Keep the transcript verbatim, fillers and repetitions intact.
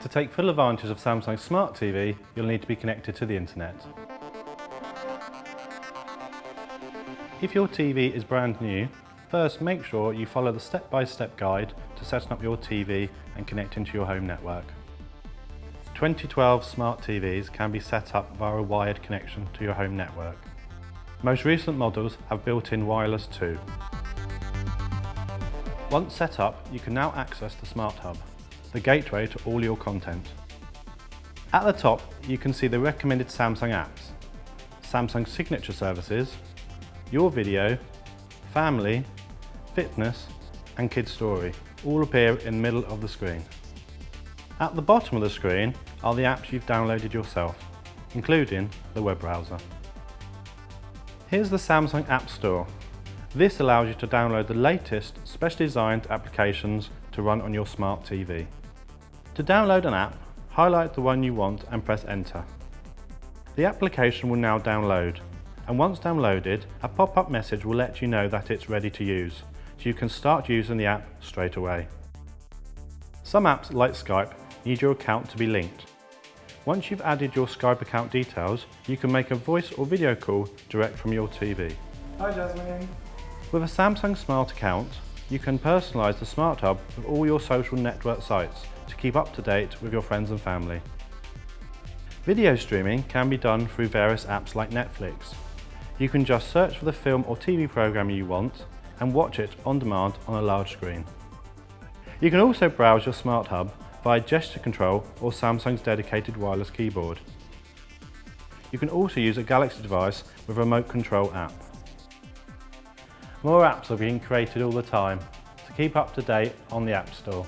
To take full advantage of Samsung Smart T V, you'll need to be connected to the internet. If your T V is brand new, first make sure you follow the step-by-step guide to setting up your T V and connecting to your home network. twenty twelve Smart T Vs can be set up via a wired connection to your home network. Most recent models have built-in wireless too. Once set up, you can now access the Smart Hub, the gateway to all your content. At the top, you can see the recommended Samsung apps, Samsung signature services, your video, family, fitness and kids story all appear in the middle of the screen. At the bottom of the screen are the apps you've downloaded yourself, including the web browser. Here's the Samsung App Store. This allows you to download the latest specially designed applications to run on your smart T V. To download an app, highlight the one you want and press enter. The application will now download, and once downloaded, a pop-up message will let you know that it's ready to use, so you can start using the app straight away. Some apps, like Skype, need your account to be linked. Once you've added your Skype account details, you can make a voice or video call direct from your T V. Hi Jasmine! With a Samsung Smart Account, you can personalise the Smart Hub with all your social network sites to keep up to date with your friends and family. Video streaming can be done through various apps like Netflix. You can just search for the film or T V programme you want and watch it on demand on a large screen. You can also browse your Smart Hub via gesture control or Samsung's dedicated wireless keyboard. You can also use a Galaxy device with a remote control app. More apps are being created all the time, so keep up to date on the App Store.